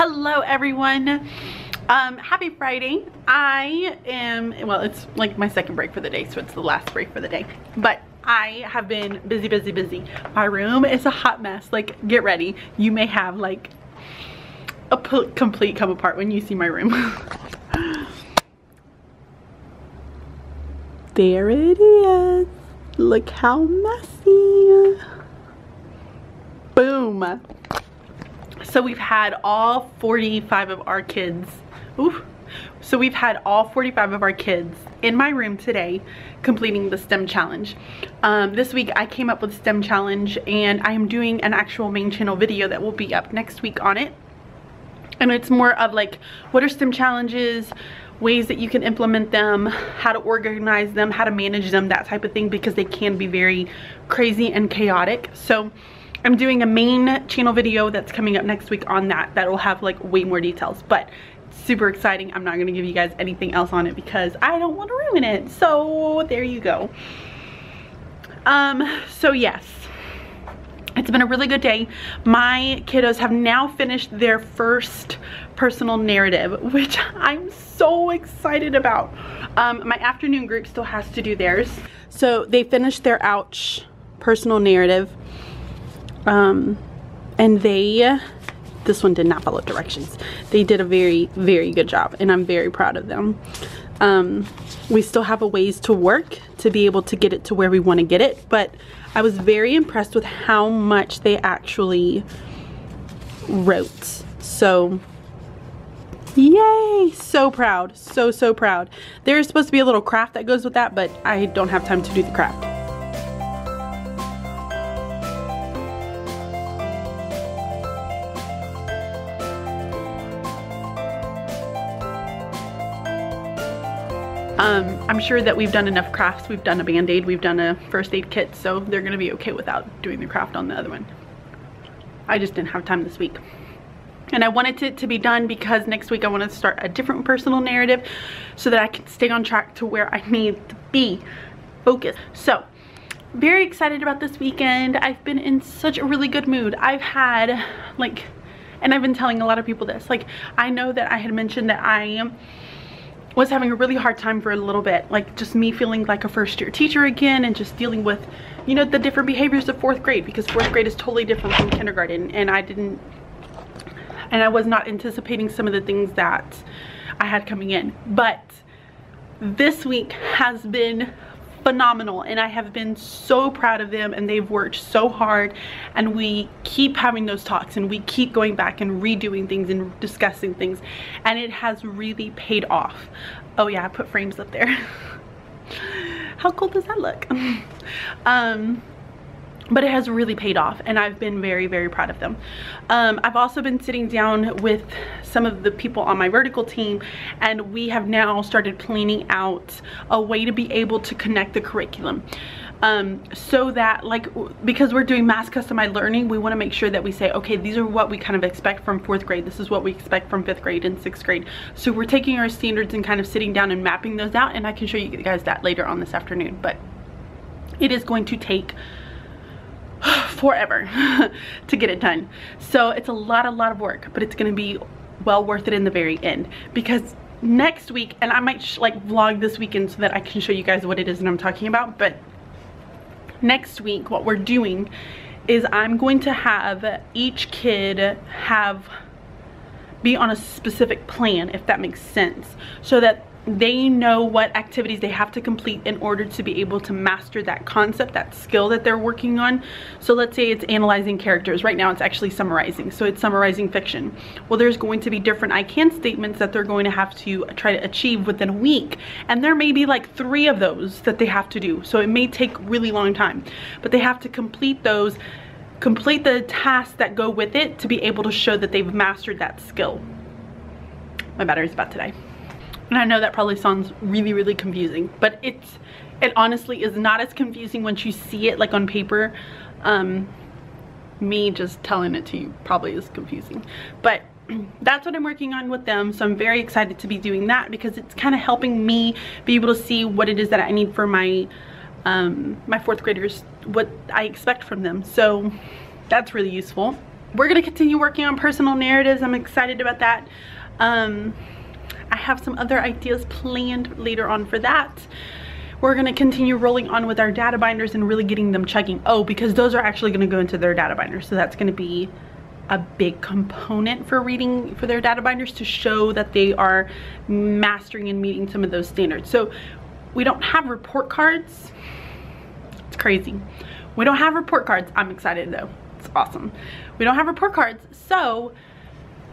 Hello everyone. Happy Friday. Well, it's like my second break for the day, so it's the last break for the day, but I have been busy. My room is a hot mess. Like, get ready, you may have like a complete come apart when you see my room. There it is. Look how messy. Boom. So we've had all 45 of our kids. Ooh. So we've had all 45 of our kids in my room today completing the STEM challenge. This week I came up with STEM challenge, and I am doing an actual main channel video that will be up next week on it. And it's more of like, what are STEM challenges, ways that you can implement them, how to organize them, how to manage them, that type of thing, because they can be very crazy and chaotic. So I'm doing a main channel video that's coming up next week on that. That will have like way more details, but super exciting. I'm not going to give you guys anything else on it because I don't want to ruin it. So there you go. So yes, it's been a really good day. My kiddos have now finished their first personal narrative, which I'm so excited about. My afternoon group still has to do theirs. So they finished their ouch personal narrative. And this one did not follow directions. They did a very, very good job, and I'm very proud of them. We still have a ways to work to be able to get it to where we want to get it, but I was very impressed with how much they actually wrote. So yay, so proud, so proud. There's supposed to be a little craft that goes with that, but I don't have time to do the craft. I'm sure that we've done enough crafts. We've done a band-aid, we've done a first aid kit, so they're gonna be okay without doing the craft on the other one. I just didn't have time this week. And I wanted it to be done because next week I want to start a different personal narrative so that I can stay on track to where I need to be focused. So, very excited about this weekend. I've been in such a really good mood. I've had, like, and I've been telling a lot of people this, like, I know that I had mentioned that I was having a really hard time for a little bit, like just me feeling like a first-year teacher again, and just dealing with, you know, the different behaviors of fourth grade, because fourth grade is totally different from kindergarten, and I was not anticipating some of the things that I had coming in. But this week has been phenomenal, and I have been so proud of them, and they've worked so hard, and we keep having those talks, and we keep going back and redoing things and discussing things, and it has really paid off. Oh yeah, I put frames up there. How cool does that look? But it has really paid off, and I've been very, very proud of them. I've also been sitting down with some of the people on my vertical team, and we have now started planning out a way to be able to connect the curriculum. So that, like, because we're doing mass customized learning, we want to make sure that we say, okay, these are what we kind of expect from fourth grade, this is what we expect from fifth grade and sixth grade. So we're taking our standards and kind of sitting down and mapping those out, and I can show you guys that later on this afternoon, but it is going to take forever to get it done. So it's a lot of work, but it's going to be well worth it in the very end, because next week, and I might like vlog this weekend so that I can show you guys what it is that I'm talking about, but next week what we're doing is I'm going to have each kid be on a specific plan, if that makes sense, so that they know what activities they have to complete in order to be able to master that concept, that skill that they're working on. So let's say it's analyzing characters. Right now it's actually summarizing, so it's summarizing fiction. Well, there's going to be different I can statements that they're going to have to try to achieve within a week, and there may be like 3 of those that they have to do, so it may take really long time, but they have to complete those, complete the tasks that go with it to be able to show that they've mastered that skill. My battery's about to die. And I know that probably sounds really, really confusing, but it honestly is not as confusing once you see it like on paper. Me just telling it to you probably is confusing, but that's what I'm working on with them. So I'm very excited to be doing that, because it's kind of helping me be able to see what it is that I need for my my fourth graders, what I expect from them. So that's really useful. we're going to continue working on personal narratives. I'm excited about that. I have some other ideas planned later on for that. We're going to continue rolling on with our data binders and really getting them chugging. Oh, because those are actually going to go into their data binders. So that's going to be a big component for reading for their data binders, to show that they are mastering and meeting some of those standards. So we don't have report cards. It's crazy. We don't have report cards. I'm excited though. It's awesome. We don't have report cards. So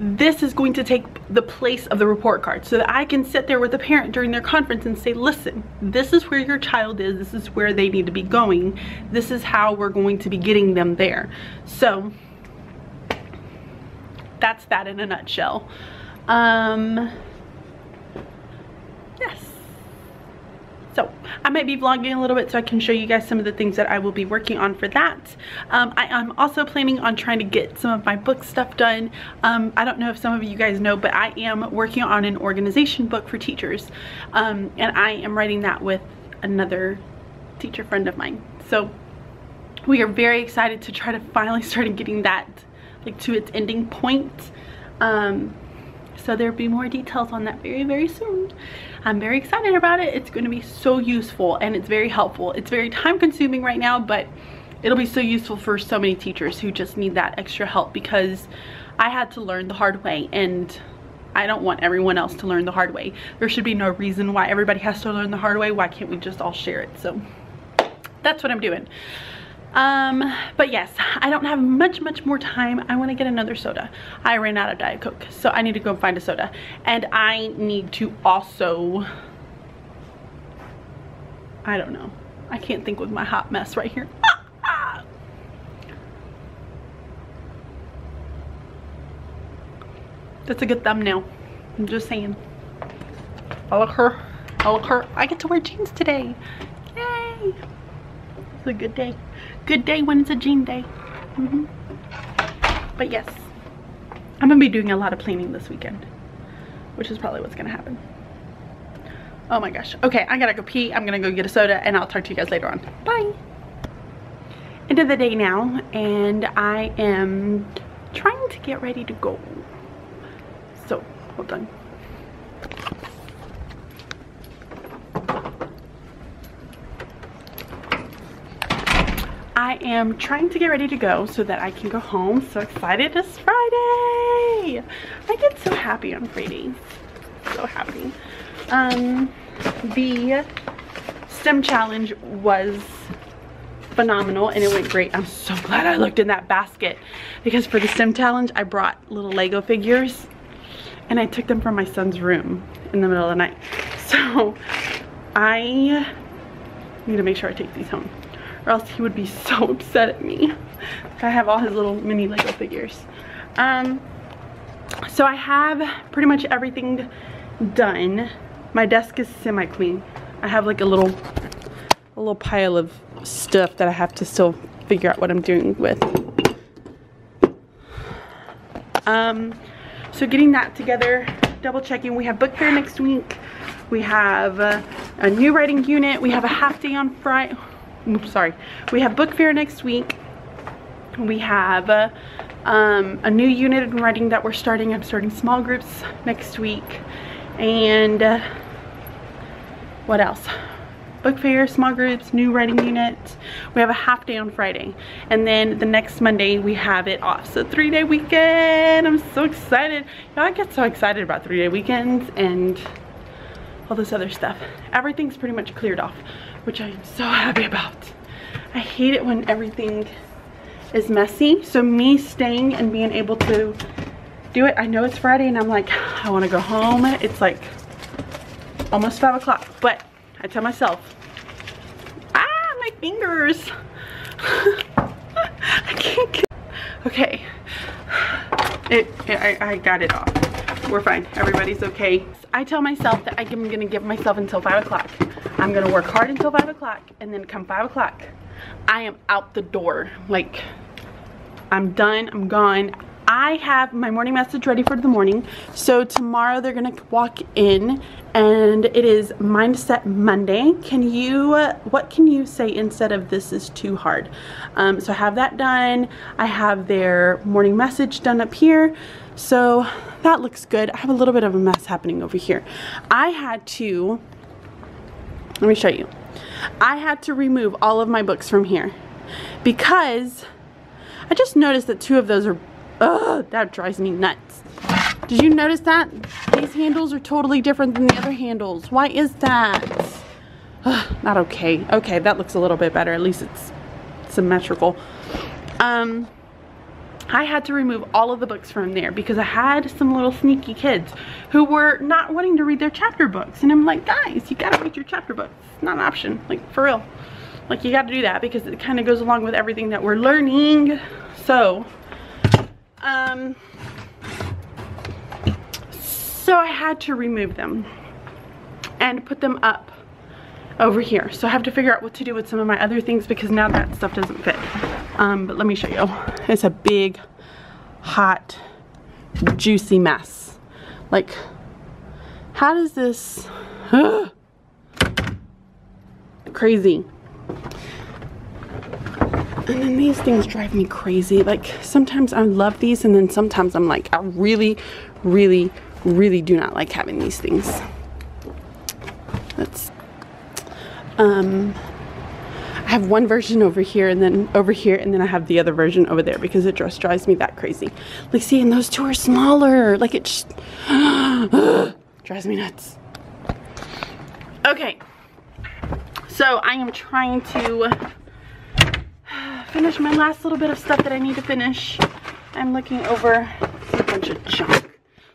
this is going to take the place of the report card, so that I can sit there with a parent during their conference and say, listen, this is where your child is. This is where they need to be going. This is how we're going to be getting them there. So that's that in a nutshell. Yes. So I might be vlogging a little bit so I can show you guys some of the things that I will be working on for that. I am also planning on trying to get some of my book stuff done. I don't know if some of you guys know, but I am working on an organization book for teachers. And I am writing that with another teacher friend of mine. So we are very excited to try to finally start getting that like to its ending point. So there'll be more details on that very, very soon. I'm very excited about it. It's going to be so useful and it's very helpful. It's very time consuming right now, but it'll be so useful for so many teachers who just need that extra help, because I had to learn the hard way and I don't want everyone else to learn the hard way. There should be no reason why everybody has to learn the hard way. Why can't we just all share it? So that's what I'm doing. But yes, I don't have much more time. I want to get another soda. I ran out of Diet Coke, so I need to go find a soda. And I need to also, I don't know, I can't think with my hot mess right here. That's a good thumbnail, I'm just saying. I look her. I get to wear jeans today, yay. It's a good day. Good day when it's a jean day. But yes, I'm gonna be doing a lot of planning this weekend, which is probably what's gonna happen. Oh my gosh. Okay, I gotta go pee. I'm gonna go get a soda and I'll talk to you guys later on. Bye. End of the day now, and I am trying to get ready to go. So, hold on. I am trying to get ready to go so that I can go home. So excited, it's Friday. I get so happy on Fridays. So happy. The STEM challenge was phenomenal and it went great. I'm so glad I looked in that basket, because for the STEM challenge, I brought little Lego figures and I took them from my son's room in the middle of the night. So I need to make sure I take these home, or else he would be so upset at me if I have all his little mini Lego figures. So I have pretty much everything done. My desk is semi-clean. I have like a little pile of stuff that I have to still figure out what I'm doing with. So getting that together, double checking. We have book fair next week. We have a new writing unit. We have a half day on Friday. Oops, sorry. We have book fair next week. We have a new unit in writing that we're starting. I'm starting small groups next week. And what else? Book fair, small groups, new writing unit. We have a half day on Friday. And then the next Monday we have it off. So 3-day weekend. I'm so excited. Y'all, I get so excited about 3-day weekends and all this other stuff. Everything's pretty much cleared off, which I am so happy about. I hate it when everything is messy. So me staying and being able to do it, I know it's Friday and I'm like, I want to go home. It's like almost 5 o'clock, but I tell myself, my fingers. I can't get, okay. I got it off. We're fine. Everybody's okay. I tell myself that I'm going to give myself until 5 o'clock. I'm going to work hard until 5 o'clock. And then come 5 o'clock, I am out the door. Like, I'm done. I'm gone. I have my morning message ready for the morning. So tomorrow they're gonna walk in and it is Mindset Monday. Can you, what can you say instead of this is too hard? So I have that done. I have their morning message done up here. So that looks good. I have a little bit of a mess happening over here. I had to, let me show you. I had to remove all of my books from here because I just noticed that two of those are, that drives me nuts. Did you notice that? These handles are totally different than the other handles. Why is that? Not okay. Okay, that looks a little bit better. At least it's symmetrical. I had to remove all of the books from there because I had some little sneaky kids who were not wanting to read their chapter books. And I'm like, guys, you gotta read your chapter books. It's not an option, like for real. Like you gotta do that because it kind of goes along with everything that we're learning. So, I had to remove them and put them up over here. So I have to figure out what to do with some of my other things because now that stuff doesn't fit. But let me show you. It's a big, hot, juicy mess. Like, how does this... crazy. And then these things drive me crazy. Like, sometimes I love these and then sometimes I'm like, I really, really, really do not like having these things. That's... I have one version over here and then over here, and then I have the other version over there because it just drives me that crazy. Like, see, and those two are smaller. Like, it just drives me nuts. Okay, so I am trying to finish my last little bit of stuff that I need to finish. I'm looking over a bunch of junk.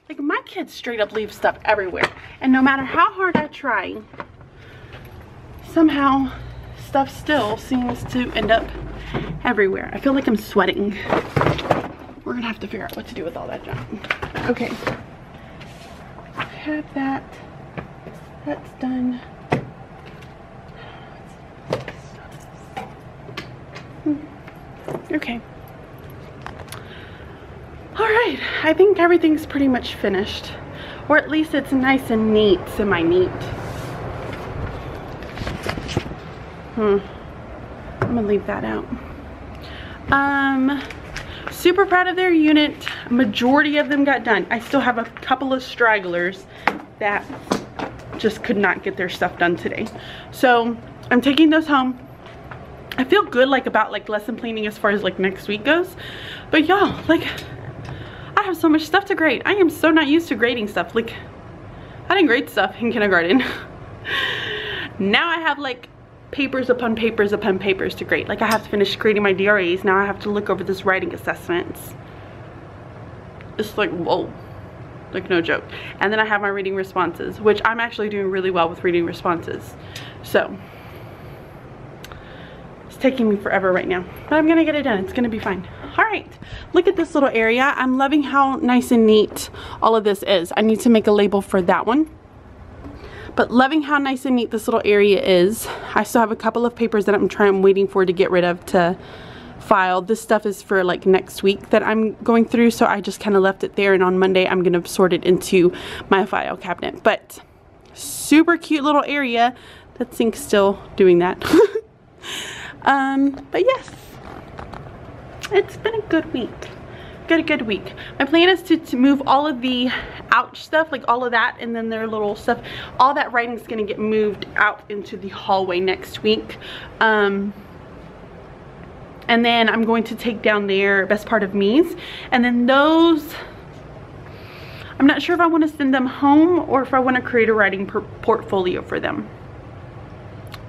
Like, my kids straight up leave stuff everywhere, and no matter how hard I try, somehow stuff still seems to end up everywhere. I feel like I'm sweating. We're gonna have to figure out what to do with all that junk. Okay, I have that. That's done. Okay. All right. I think everything's pretty much finished, or at least it's nice and neat, semi-neat. I'm gonna leave that out. Super proud of their unit. Majority of them got done. I still have a couple of stragglers that just could not get their stuff done today. So I'm taking those home. I feel good like about like lesson planning as far as like next week goes. But y'all, like, I have so much stuff to grade. I am so not used to grading stuff. Like, I didn't grade stuff in kindergarten. Now I have like papers upon papers upon papers to grade. Like, I have to finish grading my DRAs. Now I have to look over this writing assessments. It's like, whoa. Like, no joke. And then I have my reading responses, which I'm actually doing really well with reading responses. So, it's taking me forever right now. But I'm going to get it done. It's going to be fine. All right. Look at this little area. I'm loving how nice and neat all of this is. I need to make a label for that one. But loving how nice and neat this little area is. I still have a couple of papers that I'm waiting for to get rid of to file. This stuff is for like next week that I'm going through, so I just kind of left it there, and on Monday I'm going to sort it into my file cabinet. But super cute little area. That sink's still doing that. But yes, it's been a good week. Good week. My plan is to move all of the ouch stuff, like all of that, and then their little stuff, all that writing is going to get moved out into the hallway next week. And then I'm going to take down their best part of me's, and then those, I'm not sure if I want to send them home or if I want to create a writing portfolio for them.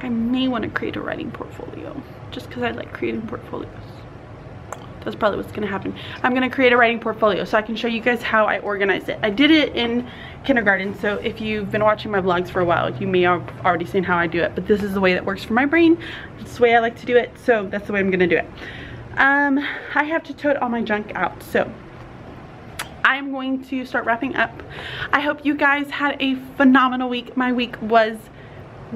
I may want to create a writing portfolio just because I like creating portfolios. That's probably what's gonna happen. I'm gonna create a writing portfolio so I can show you guys how I organize it. I did it in kindergarten, so if you've been watching my vlogs for a while, you may have already seen how I do it, but this is the way that works for my brain. It's the way I like to do it, so that's the way I'm gonna do it. I have to tote all my junk out, so I'm going to start wrapping up. I hope you guys had a phenomenal week. My week was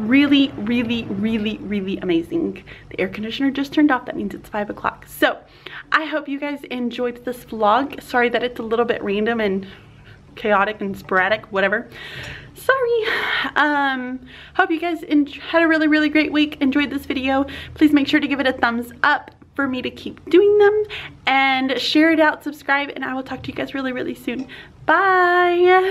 really, really, really, really amazing. The air conditioner just turned off. That means it's 5 o'clock. So I hope you guys enjoyed this vlog. Sorry that it's a little bit random and chaotic and sporadic, whatever. Sorry. Hope you guys had a really, really great week. Enjoyed this video. Please make sure to give it a thumbs up for me to keep doing them, and share it out, subscribe, and I will talk to you guys really, really soon. Bye.